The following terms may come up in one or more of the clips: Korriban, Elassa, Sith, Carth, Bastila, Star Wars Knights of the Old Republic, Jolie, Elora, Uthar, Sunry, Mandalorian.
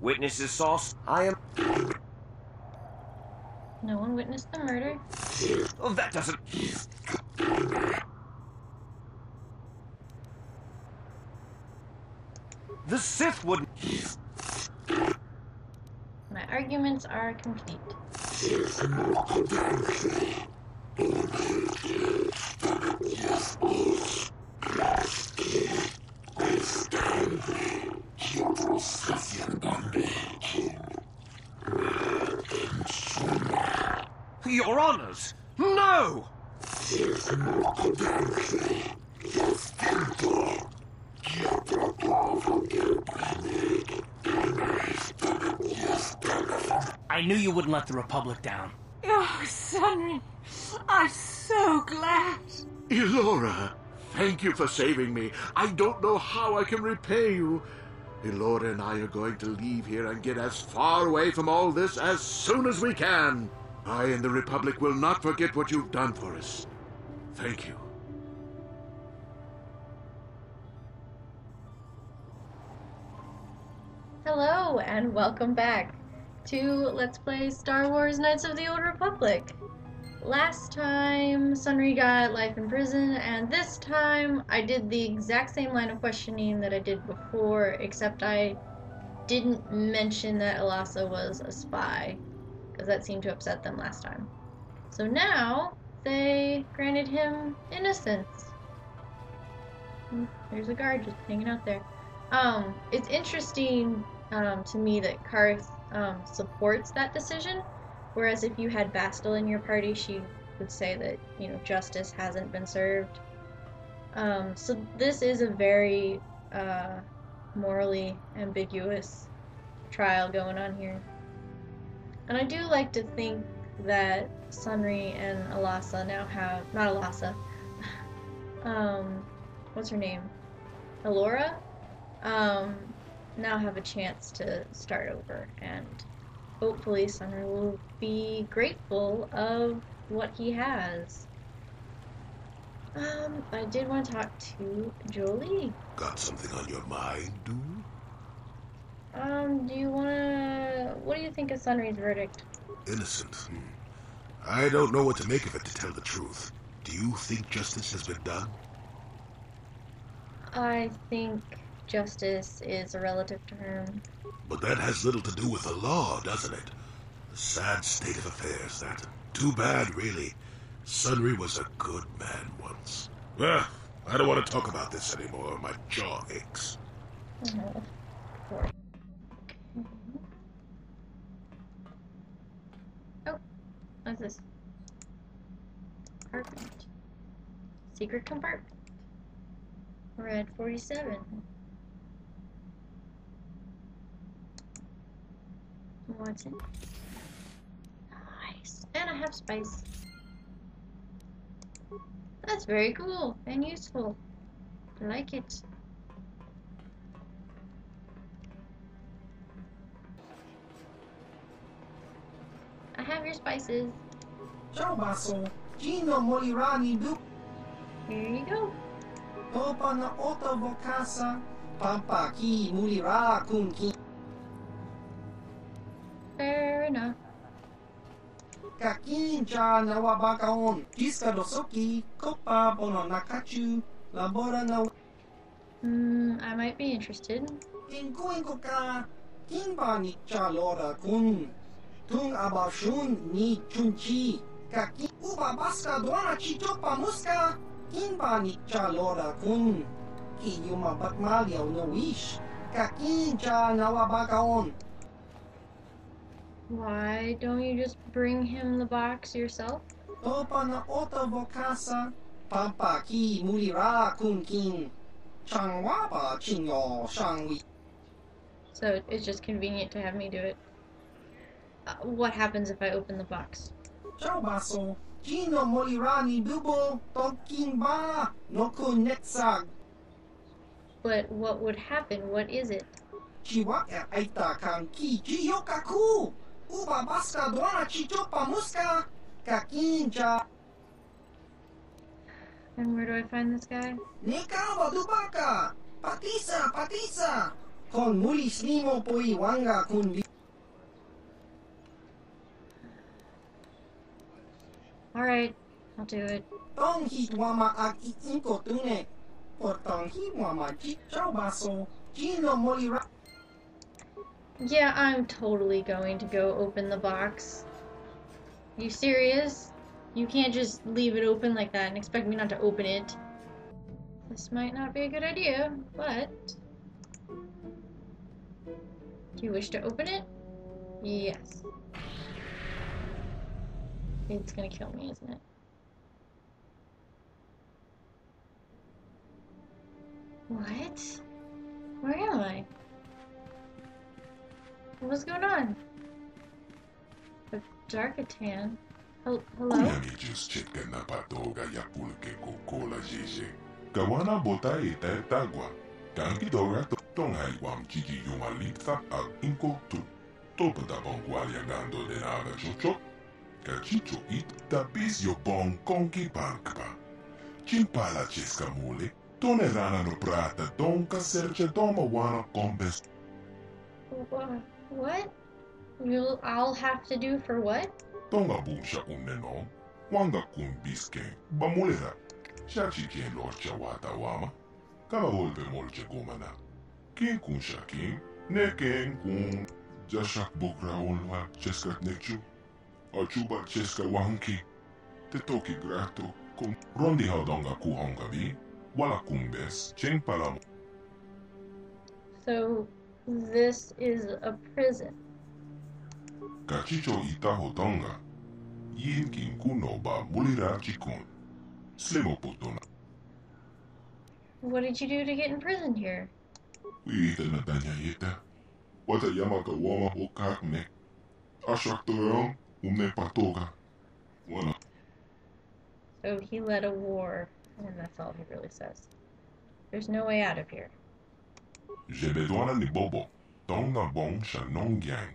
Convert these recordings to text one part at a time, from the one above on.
Witnesses saw. I am. No one witnessed the murder. Oh, that doesn't. The Sith wouldn't. My arguments are complete. Your honors, no! I knew you wouldn't let the Republic down. Oh, Sunry, I'm so glad. Elora, thank you for saving me. I don't know how I can repay you. Elora and I are going to leave here and get as far away from all this as soon as we can. I and the Republic will not forget what you've done for us. Thank you. Hello, and welcome back to Let's Play Star Wars Knights of the Old Republic. Last time, Sunry got life in prison, and this time I did the exact same line of questioning that I did before, except I didn't mention that Elassa was a spy, because that seemed to upset them last time. So now, they granted him innocence. There's a guard just hanging out there. It's interesting to me that Carth supports that decision, whereas if you had Bastila in your party, she would say that, you know, justice hasn't been served. So this is a very morally ambiguous trial going on here. And I do like to think that Sunry and Elassa now have... Not Elassa. What's her name? Elora? Now have a chance to start over, and hopefully Sunry will be grateful of what he has. I did want to talk to Jolie. Got something on your mind, dude? Do you wanna... What do you think of Sunry's verdict? Innocent. I don't know what to make of it, to tell the truth. Do you think justice has been done? I think justice is a relative term. But that has little to do with the law, doesn't it? A sad state of affairs, that. Too bad, really. Sunry was a good man once. Well, I don't want to talk about this anymore. My jaw aches. Oh, of course. What's this? Compartment. Secret compartment. We're at 47. What's in? Nice. And I have spice. That's very cool and useful. I like it. I have your spices. Ciao, Basso. Gino Molirani do. Here you go. Topa na ota vocasa, pampa ki mulira kun ki. Fair enough. Kakinja na wabakaon, kiska dosoki, kopa bono nakachu, labora na. I might be interested. Kinkuinko ka, kinba ni chalora kun. Tung abashun ni chunchi, kaki uba baska dwana chitopa muska, kinba ni chalora kun, ki yuma bakmalia no wish, kakincha nawabakaon. Why don't you just bring him the box yourself? Topa na ota vocasa, pampa ki mulira kun kin, changwaba chinyo shangwi. So it's just convenient to have me do it. What happens if I open the box? Ciao, Basso. Gino Molirani Dubo Tokin Ba Noku Netsag. But what would happen? What is it? Chiwaka Aita Kanki Jiyokaku Uba Baska Dwana Chichopa Muska Kakinja. And where do I find this guy? Neka Wadubaka Patisa! Patisa! Kon mulis nimo poi wanga kun... Alright, I'll do it. Tonghi wama ak iinko tune. Por tonghi wama chichao baso. Chino moli ra... Yeah, I'm totally going to go open the box. You serious? You can't just leave it open like that and expect me not to open it. This might not be a good idea, but... Do you wish to open it? Yes. It's gonna kill me, isn't it? What? Where am I? What's going on? The Darkatan. Hello? What? I'll have to do for what? Tonga bumsha unnenom, wanga kun bisken, bamulera, shachi ken lorcha wata wama, kama volpe molche gomana, kin kun shakin, ne ken kun, jashak bokra olwa, cheskat nechu, achuba cheska wanki, te toki grato, kun rondi haudonga kuhonga vi, wala kumbes, chen palamo. So, this is a prison. Kachicho itahotonga, yin kinkuno ba mulira chikun, slemoputona. What did you do to get imprisoned here? We ate natanya yeta. What a yamaka wama okakne. Ashaktoron umne patoga. Wana. So he led a war, and that's all he really says. There's no way out of here. Jebedwana ni bobo, tonga bong shanongyang.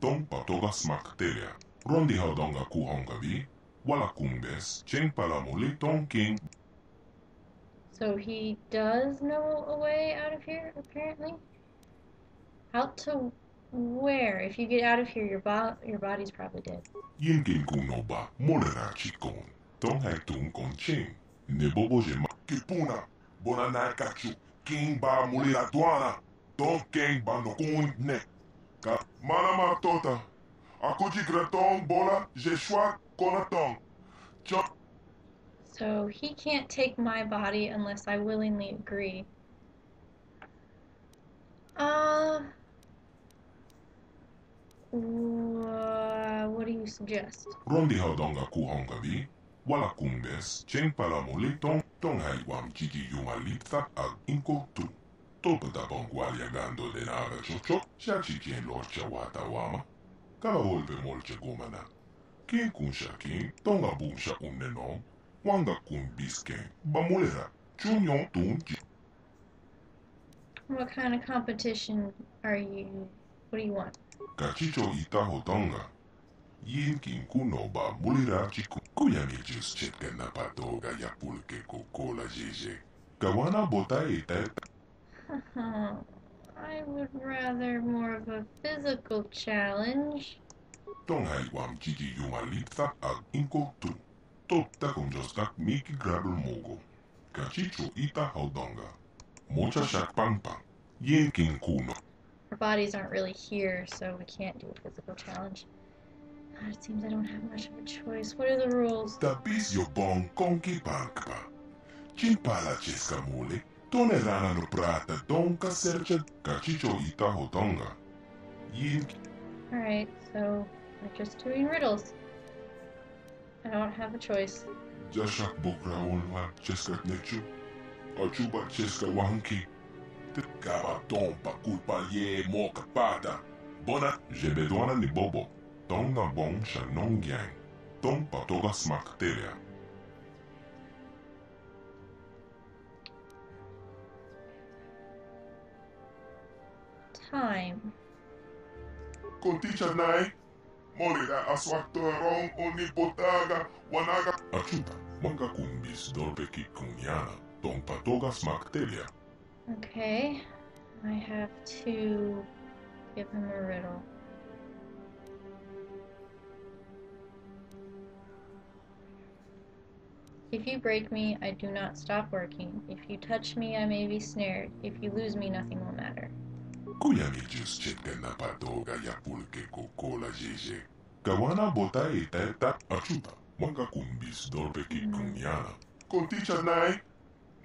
Tom patoga smakteria. Rondi haudonga kuhongavi. Wala kumbes. Cheng palamuli tonking. So he does know a way out of here, apparently? Out to where? If you get out of here, your body's probably dead. Yinkin kunoba molera chikon. Tong haitun kon cheng. Nebobo jema. Kipuna. Bonana kachu. King ba mulira tuana. Tonking ba no kun ne. Manama tota, akuji graton bola jeshua konaton. So he can't take my body unless I willingly agree. What do you suggest? Rondi haudonga kuhonga vi, wala kumbes, chen palamuli ton haiwam chigi yumalita al inko tu. Topata bongualia gando de nave chocho, shachi ken lorcha watawama. Kala volpe molche gomana. Kin kun shakin, tonga bumsha unnenom, wanga kun bisken, bamulera, chunyon tunchi. What kind of competition are you? What do you want? Kachicho itaho tonga. Yin kin kuno ba mulira chiku. Kuyamichus chetken napatoga yapulke kokola jeje. Kawana bota eta. I would rather more of a physical challenge. Tongai wam chiki yumalita al inko tu. Topta con jostak miki grabble mogo. Kachicho ita haudonga. Mocha shak pang pang. Yenkin kuno. Our bodies aren't really here, so we can't do a physical challenge. God, it seems I don't have much of a choice. What are the rules? Tapis yo bon konki pankpa. Chimpala cheska mule. Tonerana no prata donka sercha kachicho itaho tonga. Alright, so we're just doing riddles. I don't have a choice. Jashak bokra olwa cheska nechu. Achuba cheska wanki. Tekaba tompa kulpa ye moka pada. Bona jebedwana ni bobo. Tonga bong shanongyang. Tompa toga smakteria. Time. Konticha nai, molida aswaktoron onipotaga wanaga. Achuta, manga kumbis dolpeki kunyana, ton patoga smaktelia. Okay, I have to give him a riddle. If you break me, I do not stop working. If you touch me, I may be snared. If you lose me, nothing will matter. I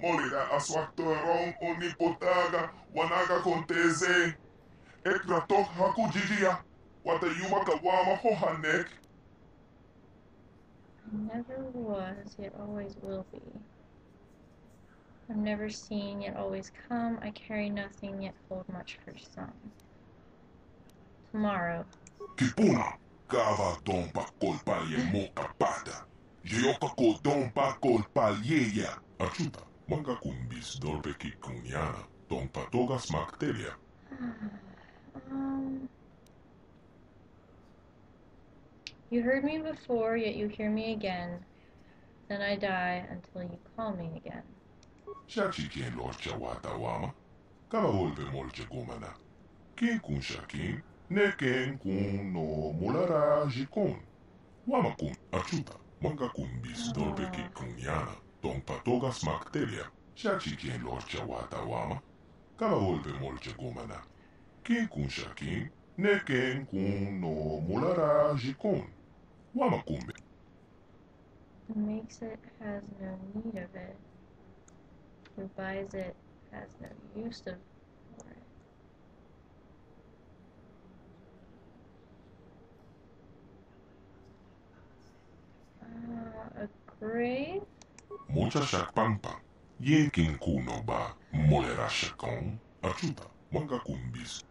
never was, yet always will be. I'm never seen, yet always come. I carry nothing, yet hold much for some. Tomorrow. Kipuna, kavadon pa kolpalye mo kapada. Yoka kodon pa kolpalye ya. Achuta, manga kumbis dolpe kikunyana. Ton patogas makteria. You heard me before, yet you hear me again. Then I die until you call me again. Shachi kien lorcha watawama. Kabavolve molche kumana. Kien kun shakin, ne kien kun no mulara jikon. Wama kun achuta, manga kun bis dolbe kikunyana. Ton patogas makteria. Shachi kien lorcha watawama. Kabavolve molche kumana. Kien kun shakin, ne kien kun no mulara jikon. Wamakumbe. Makes it has no need of it. Who buys it has no use of it. A grave? Mucha shakpampa. Ye kinkuno ba molera shakon. Achuta, wangakumbis.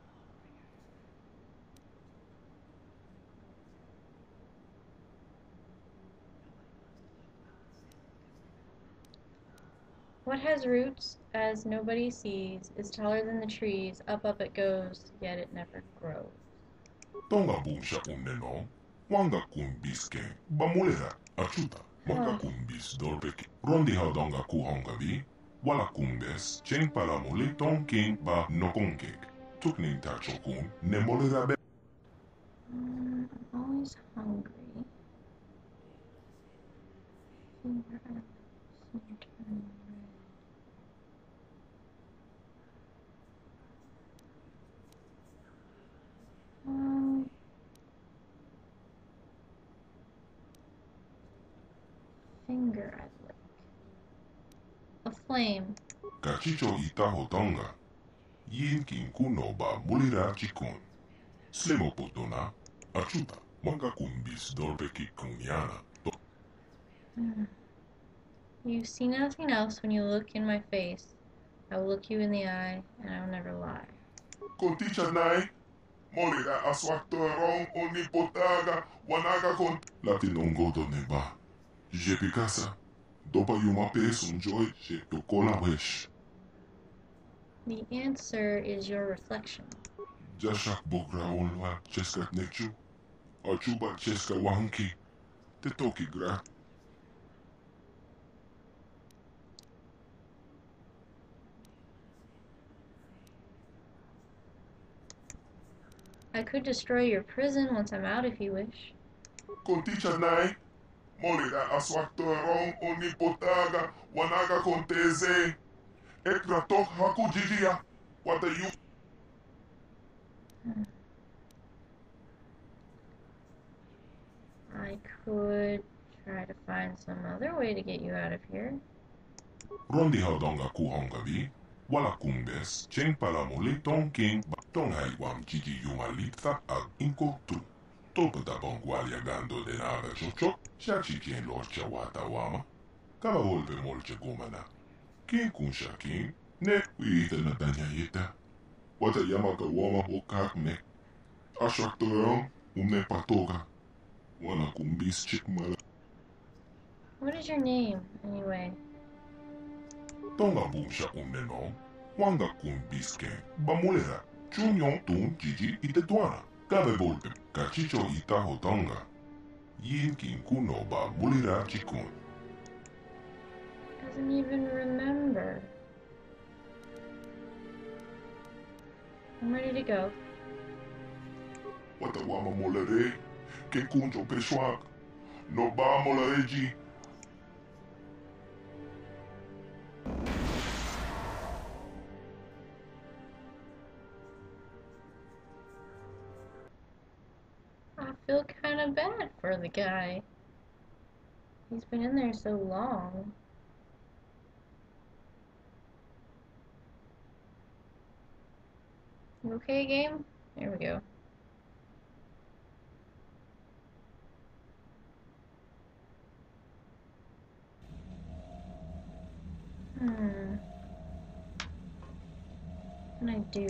What has roots, as nobody sees, is taller than the trees, up, up it goes, yet it never grows. Tonga boomsha unneno, wanga kumbiske, bamulera, achuta, wanga kumbis dolbeki, rondi haudonga kuhongabi, wala kumbes, chen palamule tonking ba nokonkek, tukning tachokun, nemolera be. I'm always hungry. Finger I'd lick. A flame. Kachicho itahotonga. Yin kinkuno ba mulira chikon. Slemo potona. Achuta. Manga kumbis dolbeki kunyana. You see nothing else when you look in my face. I will look you in the eye, and I will never lie. Koticha nai. Molira aswaktoron onipotaga wanaga kon latinongo doneba. Jepikasa dopa yuma pesun joy shetokola wesh. The answer is your reflection. Jashak bokra onwa cheska nechu. Achuba cheska wanki. Tetoki gra. I could destroy your prison once I'm out if you wish. Konticha nai, molida aswaktoron onipotaga wanaga konteze. Ekratok hakujidia. What are you? I could try to find some other way to get you out of here. Rondi haudonga kuhongabi. Wala kumbes, chen palamole tonking, tongai wam chigi yumalita ag inkotu. Topo da bongualia gando de nave chocho, shachi chen lorcha wata wama. Kabavolve molche gomana. Kin kun shakin, ne uite na danyayeta. Wata yamaka wama okak me. Ashaktoron, umne patoga. Wana kumbis chikmala. What is your name, anyway? Tonga boomsha unneno, wanga kumbiske, bamulera, chunyon tun jiji itetuana, kabebolpe, kachicho itaho tonga, yin kinkuno ba mulera chikun. Doesn't even remember. I'm ready to go. Watawa mamolare, ke kunjo peshwak, no ba molareji. I feel kind of bad for the guy. He's been in there so long. You okay, game? There we go. What can I do?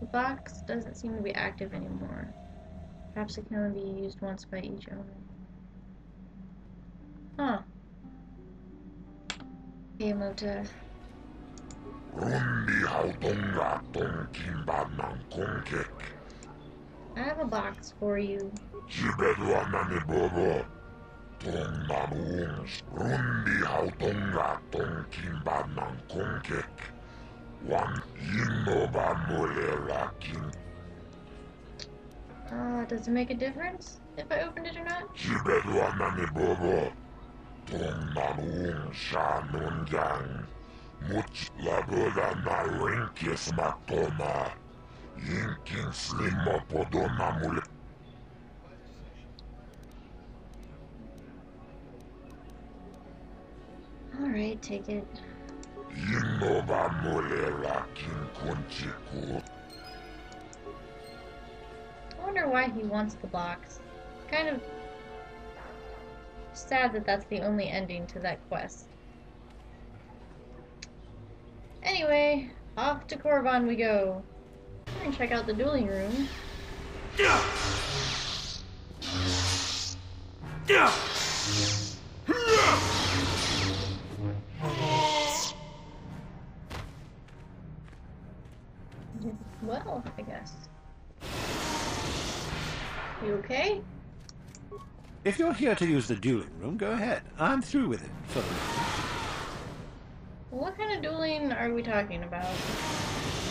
The box doesn't seem to be active anymore. Perhaps it can only be used once by each owner. Huh. Be able to... I have a box for you. Does it make a difference if I opened it or not? Much labora na rinkis matoma, yinkin slimo podona mule. Alright, take it. Yinova mulera kin kunchiku. I wonder why he wants the box. Kind of sad that that's the only ending to that quest. Anyway, off to Korriban we go. We're gonna check out the dueling room. Well, I guess. You okay? If you're here to use the dueling room, go ahead. I'm through with it for the moment. What kind of dueling are we talking about?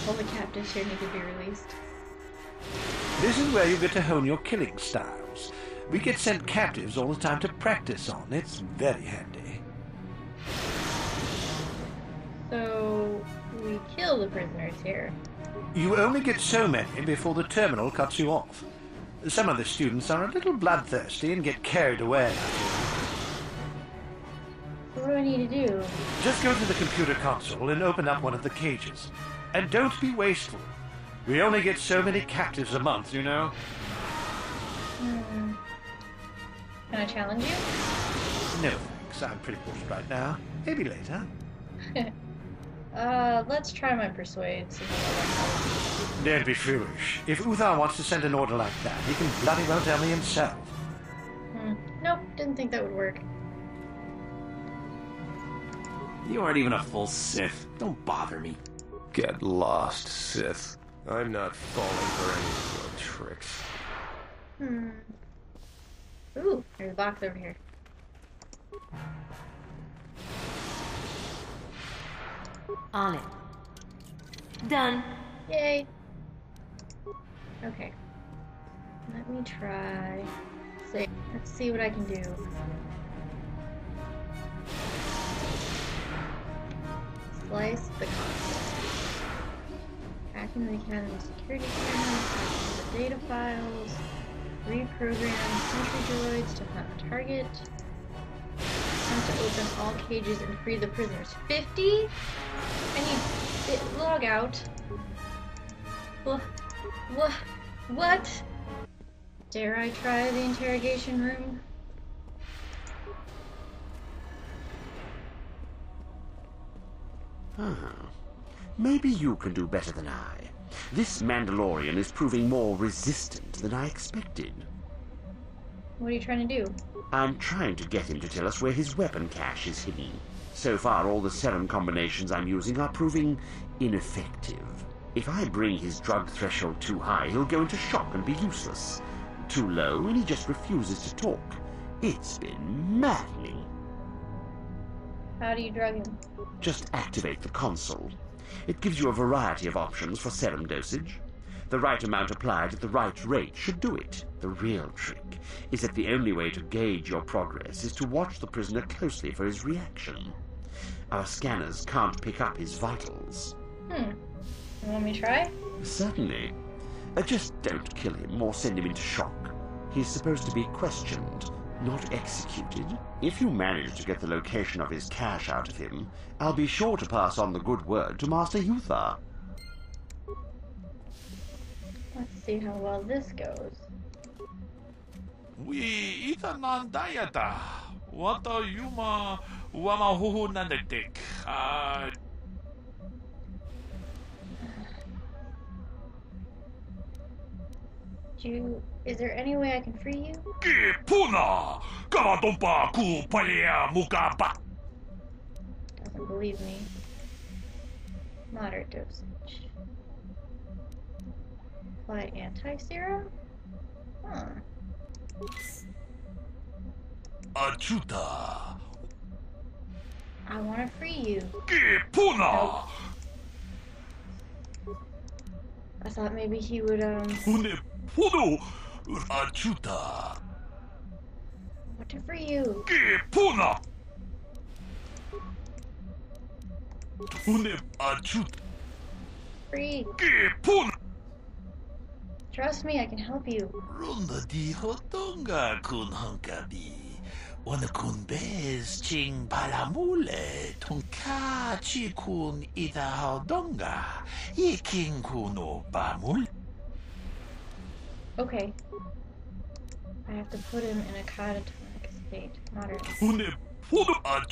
All the captives here need to be released. This is where you get to hone your killing styles. We get sent captives all the time to practice on. It's very handy. So, we kill the prisoners here. You only get so many before the terminal cuts you off. Some of the students are a little bloodthirsty and get carried away. What do I need to do? Just go to the computer console and open up one of the cages. And don't be wasteful. We only get so many captives a month, you know? Can I challenge you? No, thanks. I'm pretty bored right now. Maybe later. Let's try my persuade. Don't be foolish. If Uthar wants to send an order like that, he can bloody well tell me himself. Nope, didn't think that would work. You aren't even a full Sith. Don't bother me. Get lost, Sith. I'm not falling for any of your tricks. Ooh, there's a box over here. On it. Done. Yay. Okay. Let me try. Let's see what I can do. Slice the console. Hacking the academy security cameras, hacking the data files, reprogram sentry droids to hunt the target, attempt to open all cages and free the prisoners. 50? I need to log out. What? Dare I try the interrogation room? Maybe you can do better than I. This Mandalorian is proving more resistant than I expected. What are you trying to do? I'm trying to get him to tell us where his weapon cache is hidden. So far, all the serum combinations I'm using are proving ineffective. If I bring his drug threshold too high, he'll go into shock and be useless. Too low, and he just refuses to talk. It's been maddening. How do you drug him? Just activate the console. It gives you a variety of options for serum dosage. The right amount applied at the right rate should do it. The real trick is that the only way to gauge your progress is to watch the prisoner closely for his reaction. Our scanners can't pick up his vitals. Want me to try? Certainly. Just don't kill him or send him into shock. He's supposed to be questioned, not executed. If you manage to get the location of his cache out of him, I'll be sure to pass on the good word to Master Uthar. Let's see how well this goes. We itanan dieta. What are you ma wamahuhu nanadik? Is there any way I can free you? Kipuna! Kamadompa ku palea mukaba! Doesn't believe me. Moderate dosage. Apply anti-serum? Huh. Achuta! I want to free you. Kipuna! Nope. I thought maybe he would, Achuta. What for you? Kipuna. Free. Kipuna. Trust me, I can help you. Runda di hotonga kun hankabi. One kun bez ching palamule tonka chi kun ida hodonga. Yikin kuno bamul. Okay. I have to put him in a catatonic state. Moderate. Let's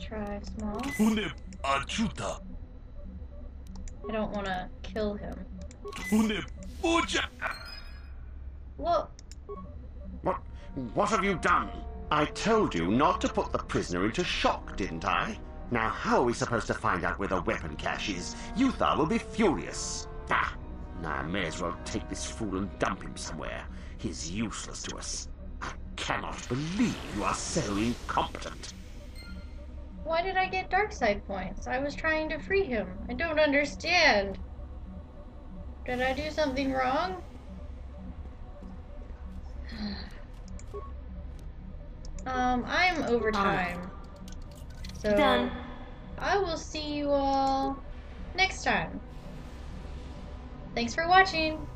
try small. I don't want to kill him. Whoa. What have you done? I told you not to put the prisoner into shock, didn't I? Now, how are we supposed to find out where the weapon cache is? Uthar will be furious. Now I may as well take this fool and dump him somewhere. He's useless to us. I cannot believe you are so incompetent. Why did I get dark side points? I was trying to free him. I don't understand. Did I do something wrong? I'm over time. So, done. I will see you all next time. Thanks for watching.